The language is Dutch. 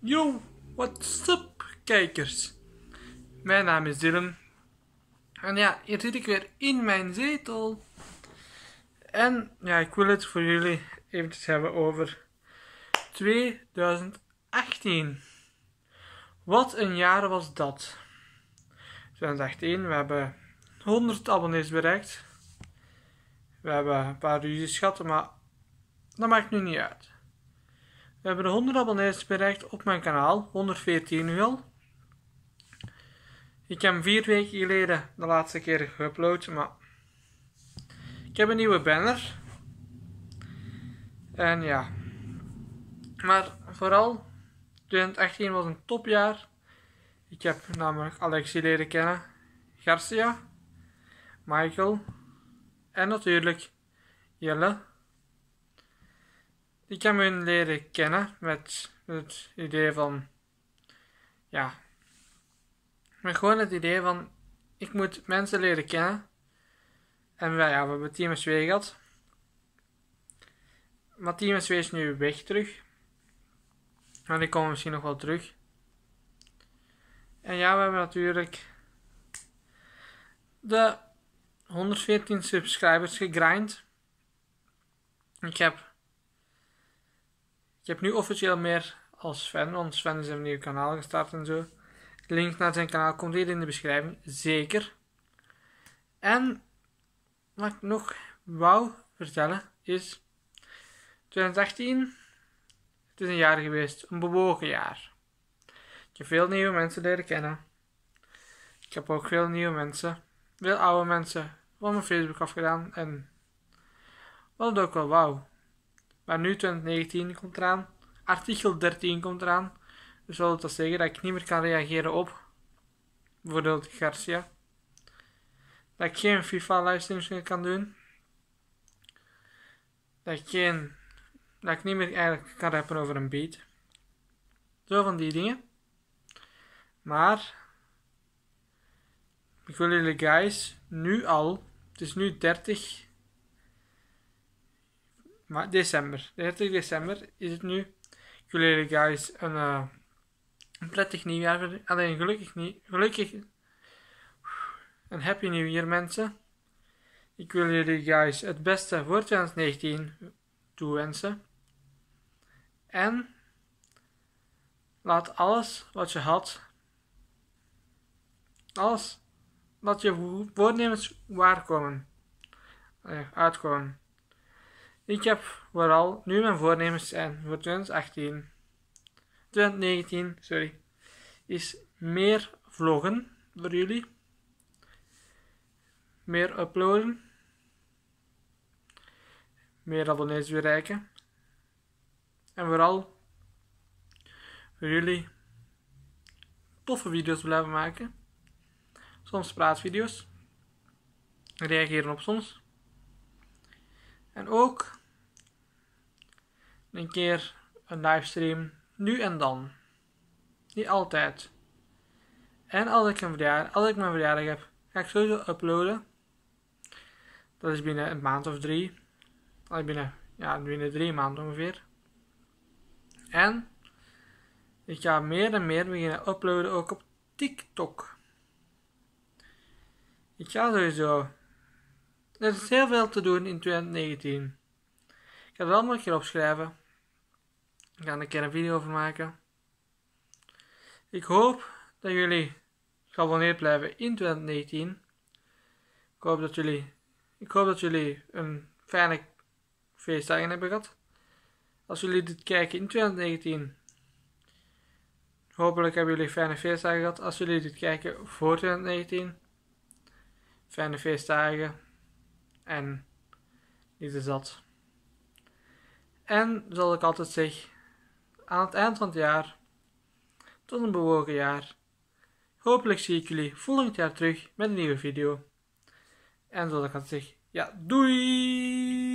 Yo, what's up kijkers? Mijn naam is Dylan. En ja, hier zit ik weer in mijn zetel. En ja, ik wil het voor jullie eventjes hebben over 2018. Wat een jaar was dat. 2018, we hebben 100 abonnees bereikt. We hebben een paar ruzies gehad, maar dat maakt nu niet uit. We hebben 100 abonnees bereikt op mijn kanaal, 114 nu al. Ik heb 4 weken geleden de laatste keer geüpload, maar ik heb een nieuwe banner. En ja, maar vooral 2018 was een topjaar. Ik heb namelijk Alexie leren kennen, Garcia, Michael en natuurlijk Jelle. Ik heb hun leren kennen met het idee van, ja, maar gewoon het idee van, ik moet mensen leren kennen. En ja, we hebben TeamSwee gehad. Maar TeamSwee is nu weg terug. Maar die komen misschien nog wel terug. En ja, we hebben natuurlijk de 114 subscribers gegrind. Ik heb nu officieel meer als Sven, want Sven is een nieuw kanaal gestart en zo. De link naar zijn kanaal komt hier in de beschrijving, zeker. En wat ik nog wou vertellen is, 2018, het is een jaar geweest, een bewogen jaar. Ik heb veel nieuwe mensen leren kennen. Ik heb ook veel nieuwe mensen, veel oude mensen van mijn Facebook afgedaan en wat het ook wel wou. Maar nu 2019 komt eraan, artikel 13 komt eraan, dus wil dat zeggen dat ik niet meer kan reageren op, bijvoorbeeld Garcia. Dat ik geen FIFA livestreams meer kan doen. Dat ik niet meer eigenlijk kan rappen over een beat. Zo van die dingen. Maar ik wil jullie guys nu al, het is nu 30 december is het nu. Ik wil jullie guys een prettig nieuwjaar, alleen gelukkig een happy new year mensen. Ik wil jullie guys het beste voor 2019 toewensen. En laat alles wat je had, alles wat je voornemens uitkomen. Ik heb vooral nu mijn voornemens zijn voor 2019, is meer vloggen voor jullie, meer uploaden, meer abonnees bereiken en vooral voor jullie toffe video's blijven maken, soms praatvideo's, reageren op soms en ook een keer een livestream, nu en dan. Niet altijd. En als ik mijn verjaardag heb, ga ik sowieso uploaden. Dat is binnen een maand of 3. Binnen 3 maanden ongeveer. En ik ga meer en meer beginnen uploaden ook op TikTok. Ik ga sowieso. Er is heel veel te doen in 2019. Ik ga het allemaal een keer opschrijven. Ik ga er een keer een video over maken. Ik hoop dat jullie geabonneerd blijven in 2019. Ik hoop dat jullie een fijne feestdagen hebben gehad. Als jullie dit kijken in 2019. Hopelijk hebben jullie fijne feestdagen gehad. Als jullie dit kijken voor 2019. Fijne feestdagen. En niet te zat. En zoals ik altijd zeg, aan het eind van het jaar, tot een bewogen jaar. Hopelijk zie ik jullie volgend jaar terug met een nieuwe video. En zoals ik altijd zeg, ja, doei!